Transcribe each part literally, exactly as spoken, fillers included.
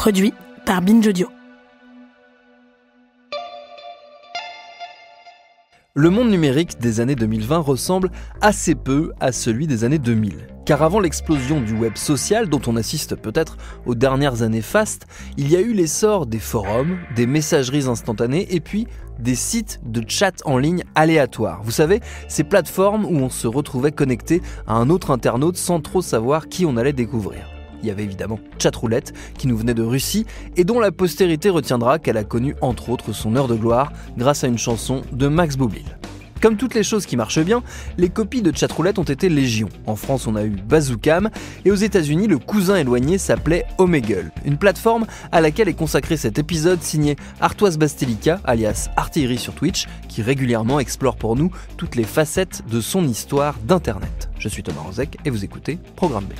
Produit par Binge Audio. Le monde numérique des années deux mille vingt ressemble assez peu à celui des années deux mille. Car avant l'explosion du web social, dont on assiste peut-être aux dernières années fastes, il y a eu l'essor des forums, des messageries instantanées et puis des sites de chat en ligne aléatoires. Vous savez, ces plateformes où on se retrouvait connecté à un autre internaute sans trop savoir qui on allait découvrir. Il y avait évidemment Chatroulette, qui nous venait de Russie, et dont la postérité retiendra qu'elle a connu entre autres son heure de gloire grâce à une chanson de Max Boublil. Comme toutes les choses qui marchent bien, les copies de Chatroulette ont été légion. En France, on a eu Bazookam, et aux États-Unis, le cousin éloigné s'appelait Omegle, une plateforme à laquelle est consacré cet épisode signé Artoise Bastelica, alias Artillerie sur Twitch, qui régulièrement explore pour nous toutes les facettes de son histoire d'Internet. Je suis Thomas Rozec, et vous écoutez Programme B.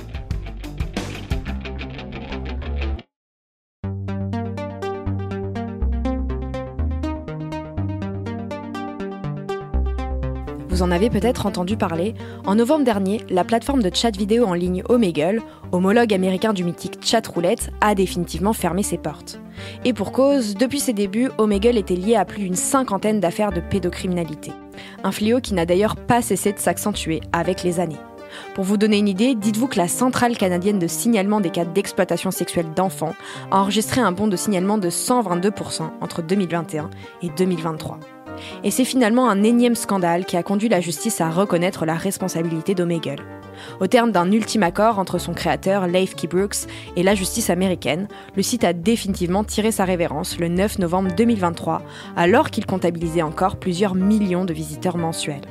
Vous en avez peut-être entendu parler, en novembre dernier, la plateforme de chat vidéo en ligne Omegle, homologue américain du mythique Chatroulette, a définitivement fermé ses portes. Et pour cause, depuis ses débuts, Omegle était lié à plus d'une cinquantaine d'affaires de pédocriminalité. Un fléau qui n'a d'ailleurs pas cessé de s'accentuer avec les années. Pour vous donner une idée, dites-vous que la centrale canadienne de signalement des cas d'exploitation sexuelle d'enfants a enregistré un bond de signalement de cent vingt-deux pour cent entre deux mille vingt et un et deux mille vingt-trois. Et c'est finalement un énième scandale qui a conduit la justice à reconnaître la responsabilité d'Omegle. Au terme d'un ultime accord entre son créateur, Leif Key Brooks, et la justice américaine, le site a définitivement tiré sa révérence le neuf novembre deux mille vingt-trois, alors qu'il comptabilisait encore plusieurs millions de visiteurs mensuels.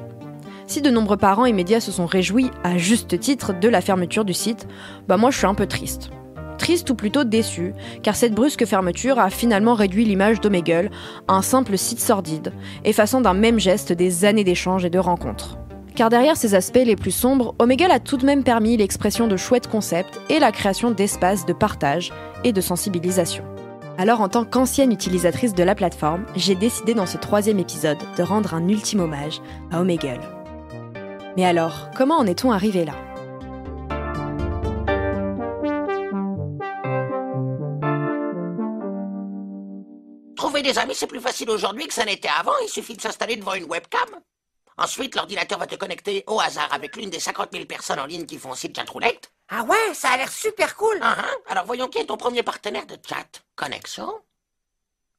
Si de nombreux parents et médias se sont réjouis, à juste titre, de la fermeture du site, bah moi je suis un peu triste. Triste ou plutôt déçu, car cette brusque fermeture a finalement réduit l'image d'Omegle à un simple site sordide, effaçant d'un même geste des années d'échanges et de rencontres. Car derrière ces aspects les plus sombres, Omegle a tout de même permis l'expression de chouettes concepts et la création d'espaces de partage et de sensibilisation. Alors en tant qu'ancienne utilisatrice de la plateforme, j'ai décidé dans ce troisième épisode de rendre un ultime hommage à Omegle. Mais alors, comment en est-on arrivé là ? Trouver des amis, c'est plus facile aujourd'hui que ça n'était avant. Il suffit de s'installer devant une webcam. Ensuite, l'ordinateur va te connecter au hasard avec l'une des cinquante mille personnes en ligne qui font aussi de Chatroulette. Ah ouais, ça a l'air super cool. Uh-huh. Alors voyons qui est ton premier partenaire de chat. Connexion.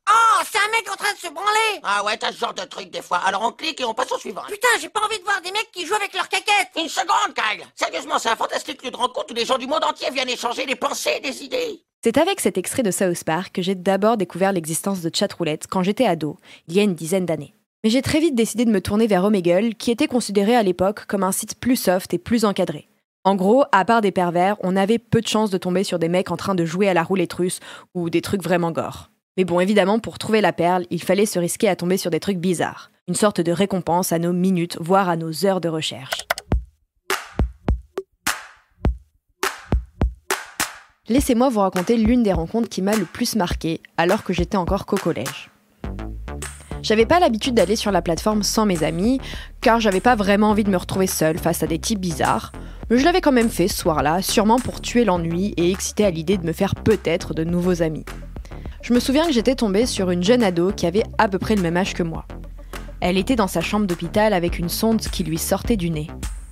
Oh, c'est un mec en train de se branler. Ah ouais, t'as ce genre de truc des fois. Alors on clique et on passe au suivant. Putain, j'ai pas envie de voir des mecs qui jouent avec leurs caquettes. Une seconde, Kyle. Sérieusement, c'est un fantastique lieu de rencontre où les gens du monde entier viennent échanger des pensées et des idées. C'est avec cet extrait de South Park que j'ai d'abord découvert l'existence de Chatroulette quand j'étais ado, il y a une dizaine d'années. Mais j'ai très vite décidé de me tourner vers Omegle, qui était considéré à l'époque comme un site plus soft et plus encadré. En gros, à part des pervers, on avait peu de chances de tomber sur des mecs en train de jouer à la roulette russe ou des trucs vraiment gore. Mais bon, évidemment, pour trouver la perle, il fallait se risquer à tomber sur des trucs bizarres. Une sorte de récompense à nos minutes, voire à nos heures de recherche. Laissez-moi vous raconter l'une des rencontres qui m'a le plus marquée, alors que j'étais encore qu'au collège. J'avais pas l'habitude d'aller sur la plateforme sans mes amis, car j'avais pas vraiment envie de me retrouver seule face à des types bizarres, mais je l'avais quand même fait ce soir-là, sûrement pour tuer l'ennui et excitée à l'idée de me faire peut-être de nouveaux amis. Je me souviens que j'étais tombée sur une jeune ado qui avait à peu près le même âge que moi. Elle était dans sa chambre d'hôpital avec une sonde qui lui sortait du nez.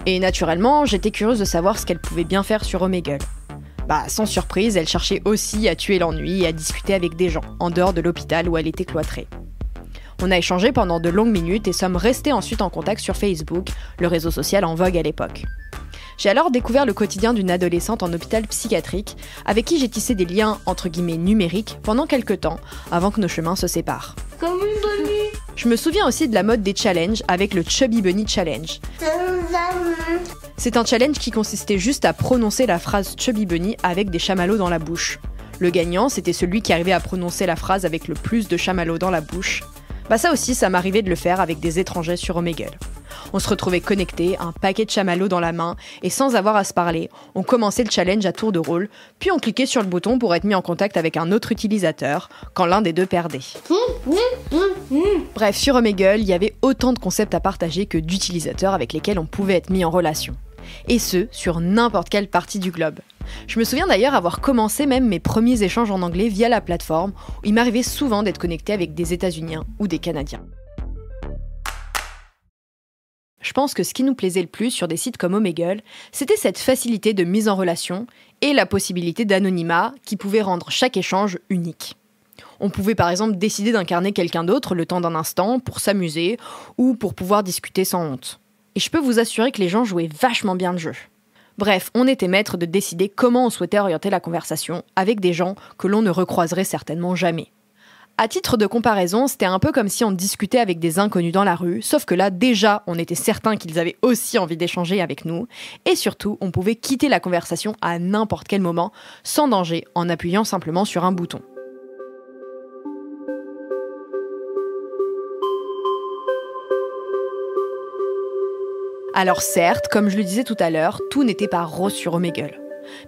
Et naturellement, j'étais curieuse de savoir ce qu'elle pouvait bien faire sur Omegle. Bah, sans surprise, elle cherchait aussi à tuer l'ennui et à discuter avec des gens, en dehors de l'hôpital où elle était cloîtrée. On a échangé pendant de longues minutes et sommes restés ensuite en contact sur Facebook, le réseau social en vogue à l'époque. J'ai alors découvert le quotidien d'une adolescente en hôpital psychiatrique, avec qui j'ai tissé des liens, entre guillemets, numériques, pendant quelques temps, avant que nos chemins se séparent. Comme une bonnie. Je me souviens aussi de la mode des challenges, avec le Chubby Bunny Challenge. C'est un challenge qui consistait juste à prononcer la phrase Chubby Bunny avec des chamallows dans la bouche. Le gagnant, c'était celui qui arrivait à prononcer la phrase avec le plus de chamallows dans la bouche. Bah ça aussi, ça m'arrivait de le faire avec des étrangers sur Omegle. On se retrouvait connectés, un paquet de chamallows dans la main, et sans avoir à se parler, on commençait le challenge à tour de rôle, puis on cliquait sur le bouton pour être mis en contact avec un autre utilisateur, quand l'un des deux perdait. Bref, sur Omegle, il y avait autant de concepts à partager que d'utilisateurs avec lesquels on pouvait être mis en relation. Et ce, sur n'importe quelle partie du globe. Je me souviens d'ailleurs avoir commencé même mes premiers échanges en anglais via la plateforme, où il m'arrivait souvent d'être connecté avec des États-Uniens ou des Canadiens. Je pense que ce qui nous plaisait le plus sur des sites comme Omegle, c'était cette facilité de mise en relation et la possibilité d'anonymat qui pouvait rendre chaque échange unique. On pouvait par exemple décider d'incarner quelqu'un d'autre le temps d'un instant pour s'amuser ou pour pouvoir discuter sans honte. Et je peux vous assurer que les gens jouaient vachement bien le jeu. Bref, on était maître de décider comment on souhaitait orienter la conversation avec des gens que l'on ne recroiserait certainement jamais. À titre de comparaison, c'était un peu comme si on discutait avec des inconnus dans la rue, sauf que là, déjà, on était certain qu'ils avaient aussi envie d'échanger avec nous, et surtout, on pouvait quitter la conversation à n'importe quel moment, sans danger, en appuyant simplement sur un bouton. Alors certes, comme je le disais tout à l'heure, tout n'était pas rose sur Omegle.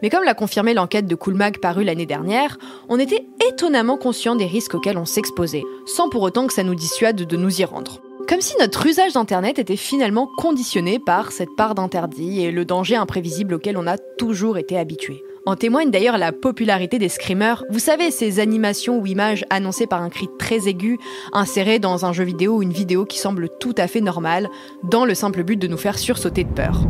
Mais comme l'a confirmé l'enquête de Coolmag parue l'année dernière, on était étonnamment conscient des risques auxquels on s'exposait, sans pour autant que ça nous dissuade de nous y rendre. Comme si notre usage d'Internet était finalement conditionné par cette part d'interdit et le danger imprévisible auquel on a toujours été habitué. En témoigne d'ailleurs la popularité des screamers, vous savez, ces animations ou images annoncées par un cri très aigu, insérées dans un jeu vidéo ou une vidéo qui semble tout à fait normale, dans le simple but de nous faire sursauter de peur.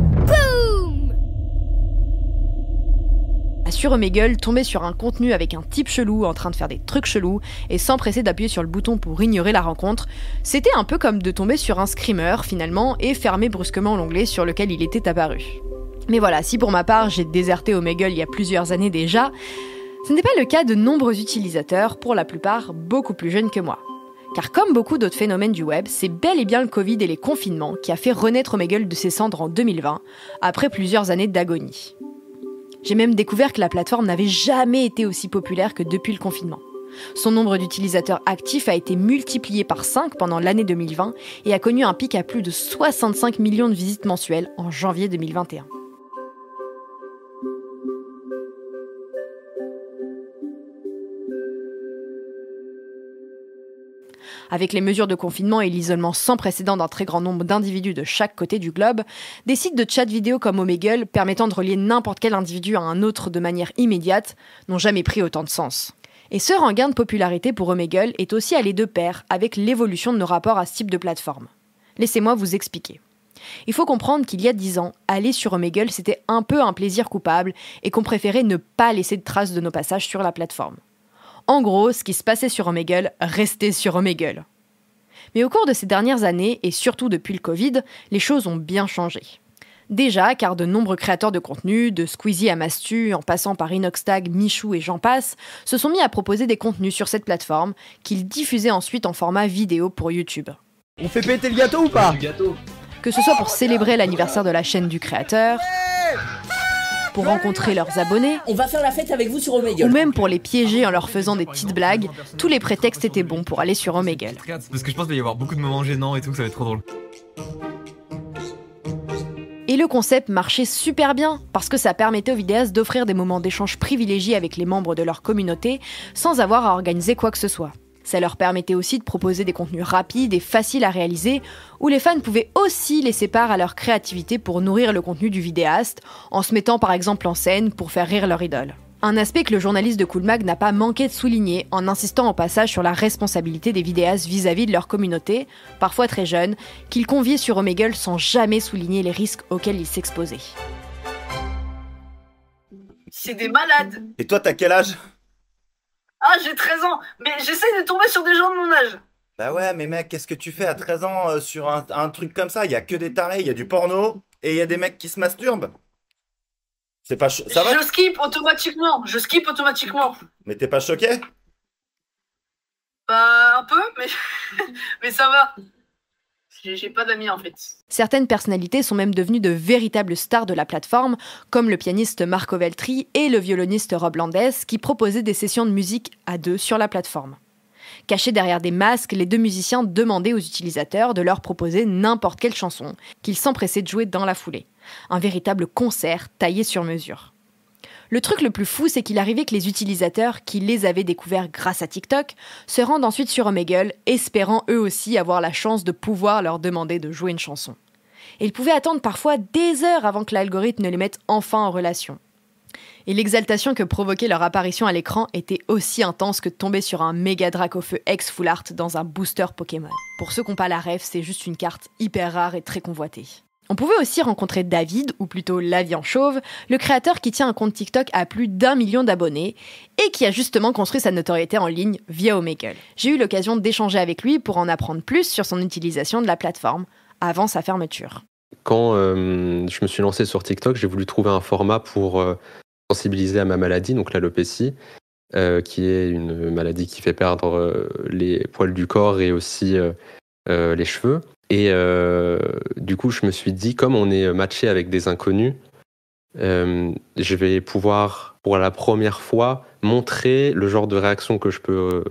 Sur Omegle, tomber sur un contenu avec un type chelou en train de faire des trucs chelous et s'empresser d'appuyer sur le bouton pour ignorer la rencontre, c'était un peu comme de tomber sur un screamer finalement et fermer brusquement l'onglet sur lequel il était apparu. Mais voilà, si pour ma part j'ai déserté Omegle il y a plusieurs années déjà, ce n'est pas le cas de nombreux utilisateurs, pour la plupart beaucoup plus jeunes que moi. Car comme beaucoup d'autres phénomènes du web, c'est bel et bien le Covid et les confinements qui a fait renaître Omegle de ses cendres en deux mille vingt, après plusieurs années d'agonie. J'ai même découvert que la plateforme n'avait jamais été aussi populaire que depuis le confinement. Son nombre d'utilisateurs actifs a été multiplié par cinq pendant l'année deux mille vingt et a connu un pic à plus de soixante-cinq millions de visites mensuelles en janvier deux mille vingt et un. Avec les mesures de confinement et l'isolement sans précédent d'un très grand nombre d'individus de chaque côté du globe, des sites de chat vidéo comme Omegle, permettant de relier n'importe quel individu à un autre de manière immédiate, n'ont jamais pris autant de sens. Et ce regain de popularité pour Omegle est aussi allé de pair avec l'évolution de nos rapports à ce type de plateforme. Laissez-moi vous expliquer. Il faut comprendre qu'il y a dix ans, aller sur Omegle, c'était un peu un plaisir coupable et qu'on préférait ne pas laisser de traces de nos passages sur la plateforme. En gros, ce qui se passait sur Omegle restait sur Omegle. Mais au cours de ces dernières années, et surtout depuis le Covid, les choses ont bien changé. Déjà, car de nombreux créateurs de contenu, de Squeezie à Mastu, en passant par InoxTag, Michou et j'en passe, se sont mis à proposer des contenus sur cette plateforme, qu'ils diffusaient ensuite en format vidéo pour YouTube. On fait péter le gâteau ou pas ? Que ce soit pour célébrer l'anniversaire de la chaîne du créateur, pour rencontrer leurs abonnés, on va faire la fête avec vous sur Omegle, ou même pour les piéger en leur faisant des petites blagues, tous les prétextes étaient bons pour aller sur Omegle. Parce que je pense qu'il va y avoir beaucoup de moments gênants et tout, ça va être trop drôle. Et le concept marchait super bien, parce que ça permettait aux vidéastes d'offrir des moments d'échange privilégiés avec les membres de leur communauté, sans avoir à organiser quoi que ce soit. Ça leur permettait aussi de proposer des contenus rapides et faciles à réaliser, où les fans pouvaient aussi laisser part à leur créativité pour nourrir le contenu du vidéaste, en se mettant par exemple en scène pour faire rire leur idole. Un aspect que le journaliste de Coolmag n'a pas manqué de souligner, en insistant au passage sur la responsabilité des vidéastes vis-à-vis de leur communauté, parfois très jeune, qu'ils conviaient sur Omegle sans jamais souligner les risques auxquels ils s'exposaient. C'est des malades. Et toi, t'as quel âge ? Ah, j'ai treize ans, mais j'essaie de tomber sur des gens de mon âge. Bah ouais, mais mec, qu'est-ce que tu fais à treize ans euh, sur un, un truc comme ça? Il y a que des tarés, il y a du porno, et il y a des mecs qui se masturbent. C'est pas cho... ça va? Je skip automatiquement, je skip automatiquement. Mais t'es pas choqué? Bah, un peu, mais, mais ça va. J'ai pas d'amis en fait. Certaines personnalités sont même devenues de véritables stars de la plateforme, comme le pianiste Marco Veltri et le violoniste Rob Landes, qui proposaient des sessions de musique à deux sur la plateforme. Cachés derrière des masques, les deux musiciens demandaient aux utilisateurs de leur proposer n'importe quelle chanson, qu'ils s'empressaient de jouer dans la foulée. Un véritable concert taillé sur mesure. Le truc le plus fou, c'est qu'il arrivait que les utilisateurs, qui les avaient découverts grâce à TikTok, se rendent ensuite sur Omegle, espérant eux aussi avoir la chance de pouvoir leur demander de jouer une chanson. Et ils pouvaient attendre parfois des heures avant que l'algorithme ne les mette enfin en relation. Et l'exaltation que provoquait leur apparition à l'écran était aussi intense que de tomber sur un méga drac au feu ex-full art dans un booster Pokémon. Pour ceux qui n'ont pas la ref, c'est juste une carte hyper rare et très convoitée. On pouvait aussi rencontrer David, ou plutôt L'Avion Chauve, le créateur qui tient un compte TikTok à plus d'un million d'abonnés et qui a justement construit sa notoriété en ligne via Omegle. J'ai eu l'occasion d'échanger avec lui pour en apprendre plus sur son utilisation de la plateforme, avant sa fermeture. Quand euh, je me suis lancé sur TikTok, j'ai voulu trouver un format pour euh, sensibiliser à ma maladie, donc l'alopécie, euh, qui est une maladie qui fait perdre euh, les poils du corps et aussi euh, euh, les cheveux. Et euh, du coup, je me suis dit, comme on est matché avec des inconnus, euh, je vais pouvoir, pour la première fois, montrer le genre de réaction que je peux euh,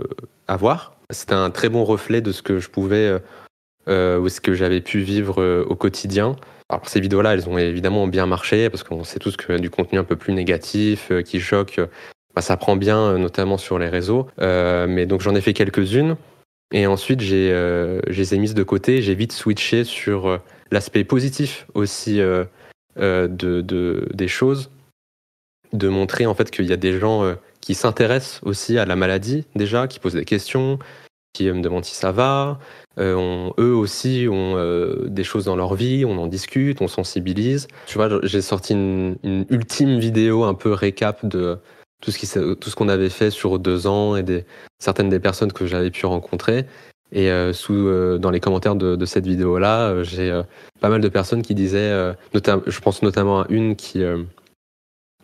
avoir. C'était un très bon reflet de ce que je pouvais, euh, ou ce que j'avais pu vivre euh, au quotidien. Alors ces vidéos-là, elles ont évidemment bien marché, parce qu'on sait tous que du contenu un peu plus négatif, euh, qui choque, euh, bah, ça prend bien, euh, notamment sur les réseaux. Euh, mais donc j'en ai fait quelques-unes. Et ensuite, j'ai, euh, je les ai mises de côté. J'ai vite switché sur euh, l'aspect positif aussi euh, euh, de, de, des choses, de montrer en fait qu'il y a des gens euh, qui s'intéressent aussi à la maladie déjà, qui posent des questions, qui euh, me demandent si ça va. Euh, on, eux aussi ont euh, des choses dans leur vie, on en discute, on sensibilise. Tu vois, j'ai sorti une, une ultime vidéo un peu récap de tout ce qui, tout ce qu'on avait fait sur deux ans et des, certaines des personnes que j'avais pu rencontrer. Et euh, sous, euh, dans les commentaires de, de cette vidéo-là, euh, j'ai euh, pas mal de personnes qui disaient, euh, notam- je pense notamment à une qui, euh,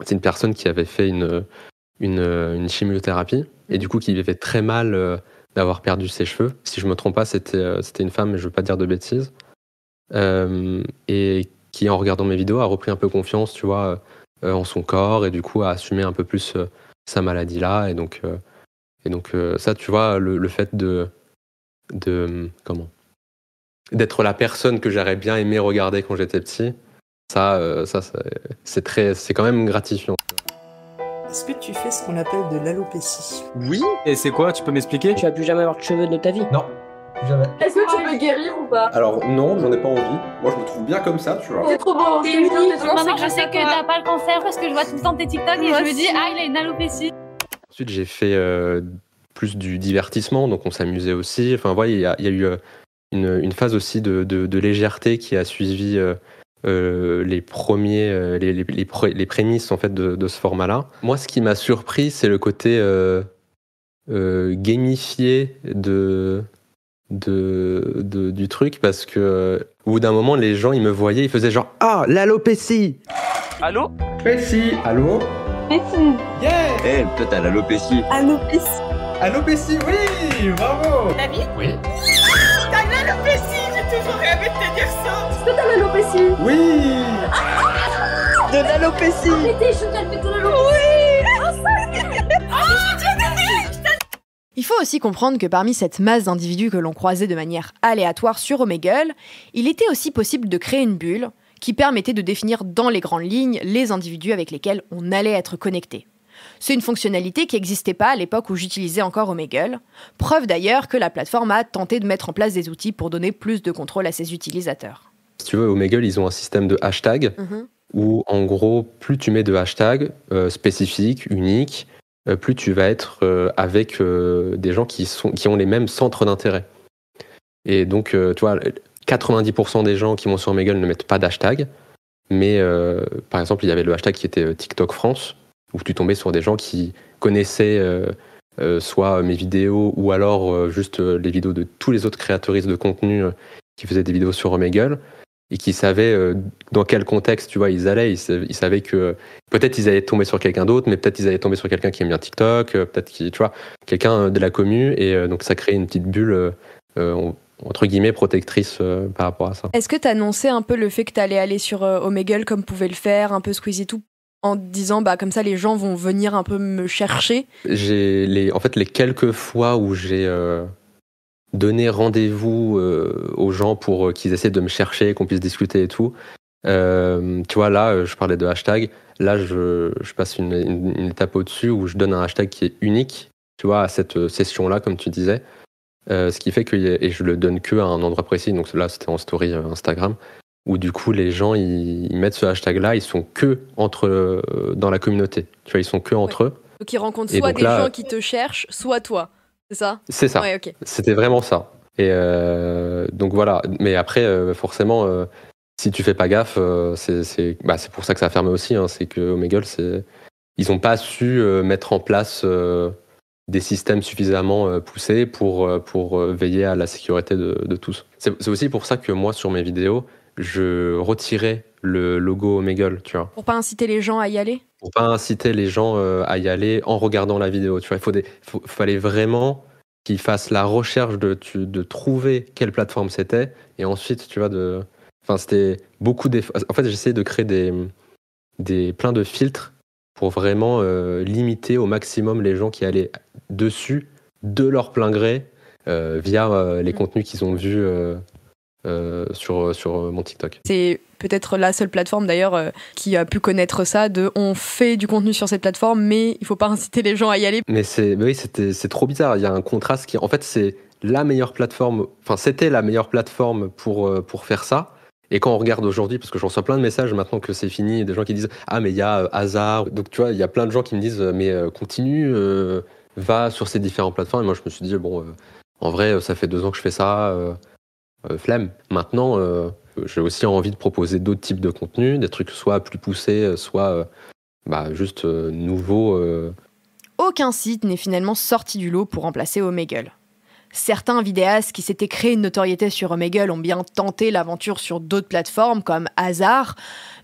c'est une personne qui avait fait une, une, une chimiothérapie et du coup qui vivait très mal euh, d'avoir perdu ses cheveux. Si je me trompe pas, c'était, euh, c'était une femme, mais je veux pas dire de bêtises. Euh, et qui, en regardant mes vidéos, a repris un peu confiance, tu vois, euh, en son corps et du coup à assumer un peu plus euh, sa maladie là et donc euh, et donc euh, ça tu vois le, le fait de de comment d'être la personne que j'aurais bien aimé regarder quand j'étais petit, ça euh, ça, ça c'est très c'est quand même gratifiant. Est-ce que tu fais ce qu'on appelle de l'alopécie? Oui. Et c'est quoi? Tu peux m'expliquer? Tu vas plus jamais avoir de cheveux de ta vie? Non. Jamais. Est-ce que tu veux guérir ou pas? Alors non, j'en ai pas envie. Moi je me trouve bien comme ça, tu vois. C'est trop beau. T'es mignon, t'es trop beau. Je sais que t'as pas le cancer parce que je vois tout le temps tes TikTok et je me dis ah il a une alopécie. Ensuite j'ai fait euh, plus du divertissement, donc on s'amusait aussi. Enfin voilà, il y a, y a eu euh, une, une phase aussi de, de, de légèreté qui a suivi euh, euh, les premiers, euh, les, les, les, pr- les prémices en fait de, de ce format-là. Moi ce qui m'a surpris c'est le côté euh, euh, gamifié de De, de, du truc parce que euh, au bout d'un moment les gens ils me voyaient, ils faisaient genre ah l'alopécie. Allô Pécie. Allô Pécie. Yeah. Eh hey, toi t'as l'alopécie. Alopécie. Alopécie, oui. Bravo David. Oui. T'as l'alopécie. J'ai toujours rêvé de te dire ça. Est-ce que t'as l'alopécie? Oui. De l'alopécie. Arrêtez, je t'ai de l'alopécie. Oui. Oh, il faut aussi comprendre que parmi cette masse d'individus que l'on croisait de manière aléatoire sur Omegle, il était aussi possible de créer une bulle qui permettait de définir dans les grandes lignes les individus avec lesquels on allait être connecté. C'est une fonctionnalité qui n'existait pas à l'époque où j'utilisais encore Omegle, preuve d'ailleurs que la plateforme a tenté de mettre en place des outils pour donner plus de contrôle à ses utilisateurs. Si tu veux, Omegle, ils ont un système de hashtags mm-hmm. où, en gros, plus tu mets de hashtags euh, spécifiques, uniques, plus tu vas être euh, avec euh, des gens qui, sont, qui ont les mêmes centres d'intérêt. Et donc, euh, tu vois, quatre-vingt-dix pour cent des gens qui vont sur Omegle ne mettent pas d'hashtag, mais euh, par exemple, il y avait le hashtag qui était TikTok France, où tu tombais sur des gens qui connaissaient euh, euh, soit mes vidéos, ou alors euh, juste euh, les vidéos de tous les autres créateuristes de contenu euh, qui faisaient des vidéos sur Omegle, et qui savaient euh, dans quel contexte tu vois ils allaient, ils savaient, ils savaient que euh, peut-être ils allaient tomber sur quelqu'un d'autre, mais peut-être ils allaient tomber sur quelqu'un qui aime bien TikTok, euh, peut-être qui, tu vois, quelqu'un de la commu, et euh, donc ça crée une petite bulle euh, euh, entre guillemets protectrice euh, par rapport à ça. Est-ce que tu annonçais un peu le fait que tu allais aller sur euh, Omegle comme pouvait le faire un peu Squeezie tout en disant bah comme ça les gens vont venir un peu me chercher? J'ai les en fait les quelques fois où j'ai euh, donner rendez-vous euh, aux gens pour euh, qu'ils essaient de me chercher, qu'on puisse discuter et tout. Euh, tu vois, là, euh, je parlais de hashtag. Là, je, je passe une, une, une étape au-dessus où je donne un hashtag qui est unique, tu vois, à cette session-là, comme tu disais. Euh, ce qui fait que, et je le donne que à un endroit précis, donc là, c'était en story euh, Instagram. où du coup les gens ils, ils mettent ce hashtag-là, ils sont que entre euh, dans la communauté. Tu vois, ils sont que entre ouais. eux. Donc ils rencontrent soit des là, gens qui te cherchent, soit toi. C'est ça ? C'est ça. Ouais, okay. C'était vraiment ça. Et euh, donc voilà. Mais après, euh, forcément, euh, si tu fais pas gaffe, euh, c'est, c'est, bah, c'est pour ça que ça a fermé aussi. Hein, c'est que Omegle, c'est ils ont pas su euh, mettre en place euh, des systèmes suffisamment euh, poussés pour euh, pour euh, veiller à la sécurité de, de tous. C'est, c'est aussi pour ça que moi, sur mes vidéos, je retirais le logo Omegle, tu vois. Pour pas inciter les gens à y aller. Pour pas inciter les gens euh, à y aller en regardant la vidéo, tu vois. Il faut des, faut, fallait vraiment qu'ils fassent la recherche de, de, de trouver quelle plateforme c'était, et ensuite, tu vois, de, enfin, c'était beaucoup d'efforts. En fait, j'essayais de créer des, des plein de filtres pour vraiment euh, limiter au maximum les gens qui allaient dessus de leur plein gré euh, via euh, les mmh. contenus qu'ils ont vus. Euh, Euh, sur, sur mon TikTok. C'est peut-être la seule plateforme d'ailleurs euh, qui a pu connaître ça, de on fait du contenu sur cette plateforme mais il faut pas inciter les gens à y aller. Mais c'est, mais oui, c'était, c'est trop bizarre, il y a un contraste qui en fait c'est la meilleure plateforme, enfin c'était la meilleure plateforme pour, euh, pour faire ça, et quand on regarde aujourd'hui, parce que je reçois plein de messages maintenant que c'est fini, des gens qui disent ah mais il y a euh, Hasard, donc tu vois il y a plein de gens qui me disent mais euh, continue, euh, va sur ces différentes plateformes, et moi je me suis dit bon euh, en vrai ça fait deux ans que je fais ça, euh, Euh, flemme. Maintenant, euh, j'ai aussi envie de proposer d'autres types de contenus, des trucs soit plus poussés, soit euh, bah, juste euh, nouveaux. Euh. Aucun site n'est finalement sorti du lot pour remplacer Omegle. Certains vidéastes qui s'étaient créés une notoriété sur Omegle ont bien tenté l'aventure sur d'autres plateformes comme Hasard,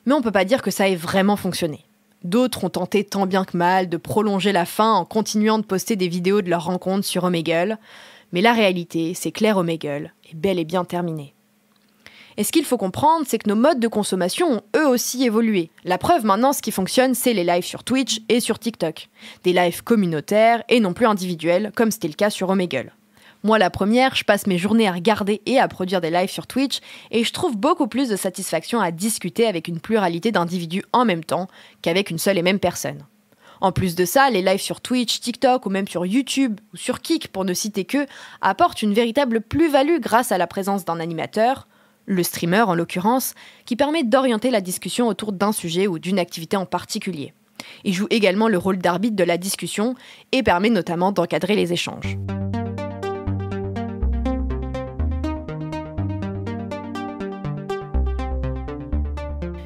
mais on peut pas dire que ça ait vraiment fonctionné. D'autres ont tenté tant bien que mal de prolonger la fin en continuant de poster des vidéos de leurs rencontres sur Omegle. Mais la réalité, c'est clair, Omegle est bel et bien terminée. Et ce qu'il faut comprendre, c'est que nos modes de consommation ont eux aussi évolué. La preuve maintenant, ce qui fonctionne, c'est les lives sur Twitch et sur TikTok. Des lives communautaires et non plus individuels, comme c'était le cas sur Omegle. Moi, la première, je passe mes journées à regarder et à produire des lives sur Twitch, et je trouve beaucoup plus de satisfaction à discuter avec une pluralité d'individus en même temps qu'avec une seule et même personne. En plus de ça, les lives sur Twitch, TikTok ou même sur YouTube ou sur Kick, pour ne citer que, apportent une véritable plus-value grâce à la présence d'un animateur, le streamer en l'occurrence, qui permet d'orienter la discussion autour d'un sujet ou d'une activité en particulier. Il joue également le rôle d'arbitre de la discussion et permet notamment d'encadrer les échanges.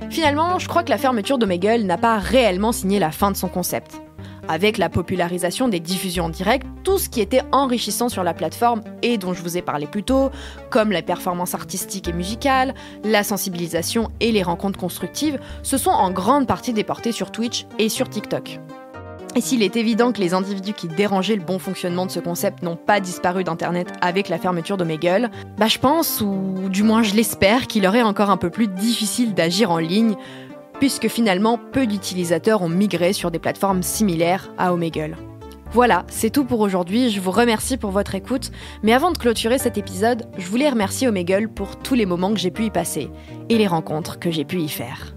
Finalement, je crois que la fermeture d'Omegle n'a pas réellement signé la fin de son concept. Avec la popularisation des diffusions en direct, tout ce qui était enrichissant sur la plateforme et dont je vous ai parlé plus tôt, comme la performance artistique et musicale, la sensibilisation et les rencontres constructives, se sont en grande partie déportées sur Twitch et sur TikTok. Et s'il est évident que les individus qui dérangeaient le bon fonctionnement de ce concept n'ont pas disparu d'Internet avec la fermeture d'Omegle, bah je pense, ou du moins je l'espère, qu'il leur est encore un peu plus difficile d'agir en ligne, puisque finalement peu d'utilisateurs ont migré sur des plateformes similaires à Omegle. Voilà, c'est tout pour aujourd'hui, je vous remercie pour votre écoute, mais avant de clôturer cet épisode, je voulais remercier Omegle pour tous les moments que j'ai pu y passer, et les rencontres que j'ai pu y faire.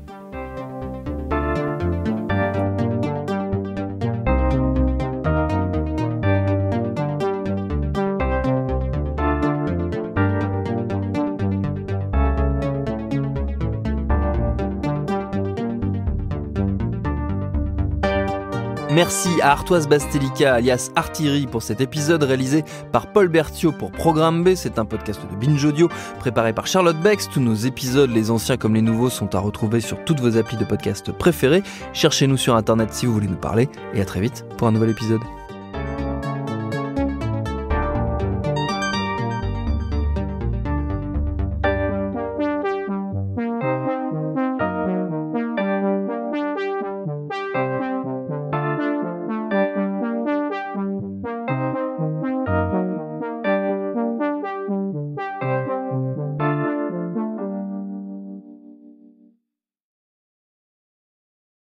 Merci à Artoise Bastelica alias Artillerie pour cet épisode réalisé par Paul Bertiaux pour Programme B, c'est un podcast de Binge Audio préparé par Charlotte Bex. Tous nos épisodes, les anciens comme les nouveaux, sont à retrouver sur toutes vos applis de podcast préférées. Cherchez-nous sur internet si vous voulez nous parler et à très vite pour un nouvel épisode.